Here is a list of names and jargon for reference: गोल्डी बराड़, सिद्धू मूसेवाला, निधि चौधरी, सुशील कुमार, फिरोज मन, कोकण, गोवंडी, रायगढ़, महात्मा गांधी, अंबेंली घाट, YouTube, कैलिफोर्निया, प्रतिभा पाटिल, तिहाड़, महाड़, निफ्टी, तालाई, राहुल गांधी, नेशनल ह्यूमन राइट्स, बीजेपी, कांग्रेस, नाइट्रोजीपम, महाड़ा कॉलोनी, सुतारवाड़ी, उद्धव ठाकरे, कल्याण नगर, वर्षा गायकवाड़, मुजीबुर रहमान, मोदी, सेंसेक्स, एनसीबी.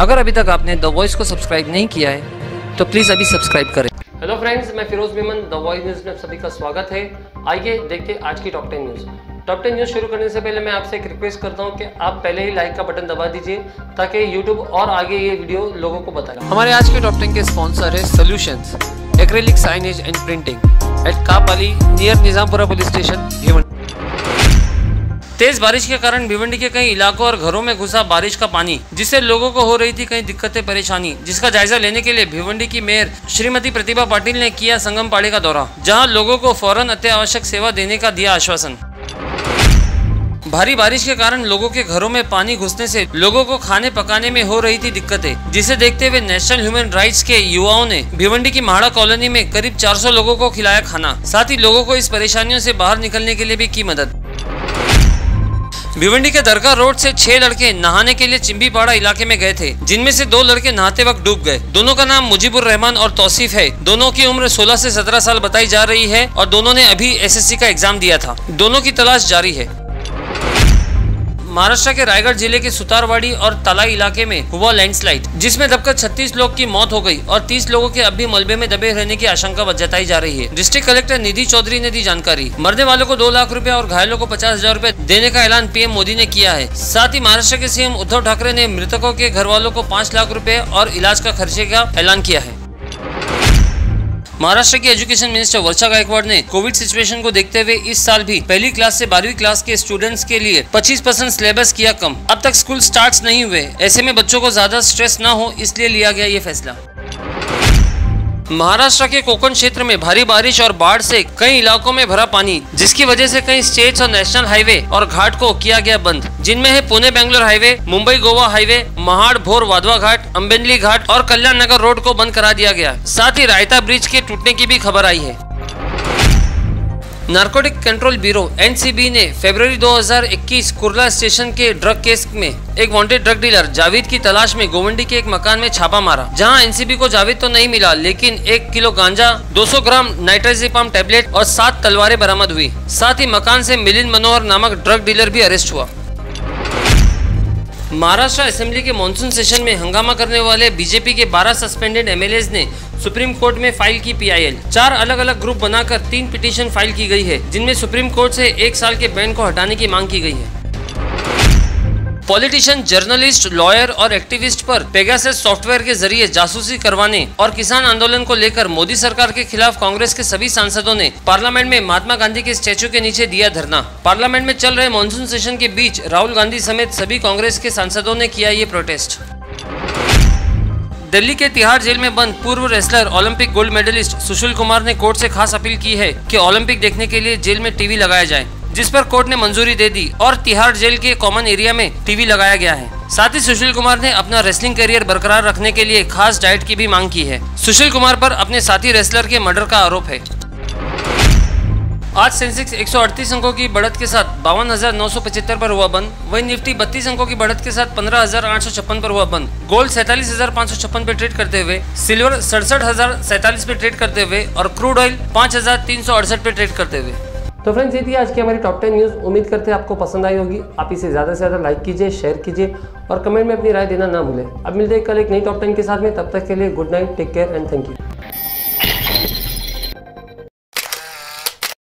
अगर अभी तक आपने द वॉइस को सब्सक्राइब नहीं किया है तो प्लीज़ अभी सब्सक्राइब करें। हेलो फ्रेंड्स, मैं फिरोज मन, द वॉइस न्यूज़ में सभी का स्वागत है। आइए देखते हैं आज की टॉप 10 न्यूज़। टॉप 10 न्यूज़ शुरू करने से पहले मैं आपसे एक रिक्वेस्ट करता हूं कि आप पहले ही लाइक का बटन दबा दीजिए ताकि YouTube और आगे ये वीडियो लोगों को बताएं। हमारे आज के टॉप 10 के स्पॉन्सर है solutions, acrylic signage and printing at Kapali near Nizampura police station Bhiwandi. तेज बारिश के कारण भिवंडी के कई इलाकों और घरों में घुसा बारिश का पानी, जिससे लोगों को हो रही थी कई दिक्कतें परेशानी, जिसका जायजा लेने के लिए भिवंडी की मेयर श्रीमती प्रतिभा पाटिल ने किया संगम पाड़ी का दौरा, जहां लोगों को फौरन अत्यावश्यक सेवा देने का दिया आश्वासन। भारी बारिश के कारण लोगों के घरों में पानी घुसने से लोगों को खाने पकाने में हो रही थी दिक्कतें, जिसे देखते हुए नेशनल ह्यूमन राइट्स के युवाओं ने भिवंडी की महाड़ा कॉलोनी में करीब 400 लोगों को खिलाया खाना, साथ ही लोगों को इस परेशानियों से बाहर निकलने के लिए भी की मदद। भिवंडी के दरगाह रोड से 6 लड़के नहाने के लिए चिम्बी पाड़ा इलाके में गए थे, जिनमें से 2 लड़के नहाते वक्त डूब गए। दोनों का नाम मुजीबुर रहमान और तौसीफ है। दोनों की उम्र 16 से 17 साल बताई जा रही है और दोनों ने अभी एसएससी का एग्जाम दिया था। दोनों की तलाश जारी है। महाराष्ट्र के रायगढ़ जिले के सुतारवाड़ी और तालाई इलाके में हुआ लैंडस्लाइड, जिसमें दबकर 36 लोग की मौत हो गई और 30 लोगों के अब भी मलबे में दबे रहने की आशंका जताई जा रही है। डिस्ट्रिक्ट कलेक्टर निधि चौधरी ने दी जानकारी। मरने वालों को 2 लाख रुपया और घायलों को 50,000 रुपए देने का ऐलान पीएम मोदी ने किया है। साथ ही महाराष्ट्र के सीएम उद्धव ठाकरे ने मृतकों के घर वालों को 5 लाख रुपए और इलाज का खर्चे का ऐलान किया है। महाराष्ट्र की एजुकेशन मिनिस्टर वर्षा गायकवाड़ ने कोविड सिचुएशन को देखते हुए इस साल भी पहली क्लास से 12वीं क्लास के स्टूडेंट्स के लिए 25% सिलेबस किया कम। अब तक स्कूल स्टार्ट्स नहीं हुए, ऐसे में बच्चों को ज्यादा स्ट्रेस ना हो, इसलिए लिया गया ये फैसला। महाराष्ट्र के कोकण क्षेत्र में भारी बारिश और बाढ़ से कई इलाकों में भरा पानी, जिसकी वजह से कई स्टेट्स और नेशनल हाईवे और घाट को किया गया बंद, जिनमें है पुणे बेंगलोर हाईवे, मुंबई गोवा हाईवे, महाड़ भोर वाधवा घाट, अंबेंली घाट और कल्याण नगर रोड को बंद करा दिया गया। साथ ही रायता ब्रिज के टूटने की भी खबर आई है। नारकोटिक कंट्रोल ब्यूरो एनसीबी ने फरवरी 2021 कुरला स्टेशन के ड्रग केस में एक वांटेड ड्रग डीलर जावेद की तलाश में गोवंडी के एक मकान में छापा मारा, जहां एनसीबी को जावेद तो नहीं मिला, लेकिन 1 किलो गांजा, 200 ग्राम नाइट्रोजीपम टैबलेट और 7 तलवारें बरामद हुई। साथ ही मकान से मिलिन मनोहर नामक ड्रग डीलर भी अरेस्ट हुआ। महाराष्ट्र असेंबली के मॉनसून सेशन में हंगामा करने वाले बीजेपी के 12 सस्पेंडेड एमएलए ने सुप्रीम कोर्ट में फाइल की पीआईएल। 4 अलग अलग ग्रुप बनाकर 3 पिटीशन फाइल की गई है, जिनमें सुप्रीम कोर्ट से 1 साल के बैन को हटाने की मांग की गई है। पॉलिटिशियन, जर्नलिस्ट, लॉयर और एक्टिविस्ट पर पेगासस सॉफ्टवेयर के जरिए जासूसी करवाने और किसान आंदोलन को लेकर मोदी सरकार के खिलाफ कांग्रेस के सभी सांसदों ने पार्लियामेंट में महात्मा गांधी के स्टैचू के नीचे दिया धरना। पार्लियामेंट में चल रहे मॉनसून सेशन के बीच राहुल गांधी समेत सभी कांग्रेस के सांसदों ने किया ये प्रोटेस्ट। दिल्ली के तिहाड़ जेल में बंद पूर्व wrestler Olympic gold medallist सुशील कुमार ने कोर्ट से खास अपील की है कि ओलंपिक देखने के लिए जेल में टीवी लगाया जाए, जिस पर कोर्ट ने मंजूरी दे दी और तिहाड़ जेल के कॉमन एरिया में टीवी लगाया गया है। साथ ही सुशील कुमार ने अपना रेसलिंग करियर बरकरार रखने के लिए खास डाइट की भी मांग की है। सुशील कुमार पर अपने साथी रेसलर के मर्डर का आरोप है। आज सेंसेक्स 138 अंकों की बढ़त के साथ 52,975 पर हुआ बंद। वहीं निफ्टी 32 अंकों की बढ़त के साथ 15,856 पर हुआ बंद। गोल्ड 47,556 पे ट्रेड करते हुए, सिल्वर 67,047 पे ट्रेड करते हुए और क्रूड ऑयल 5,368 पे ट्रेड करते हुए। तो फ्रेंड्स, ये थी आज की हमारी टॉप 10 न्यूज़। उम्मीद करते हैं आपको पसंद आई होगी। आप इसे ज़्यादा से ज़्यादा लाइक कीजिए, शेयर कीजिए और कमेंट में अपनी राय देना ना भूलें। अब मिलते हैं कल एक नई टॉप 10 के साथ में, तब तक के लिए good night, take care and thank you.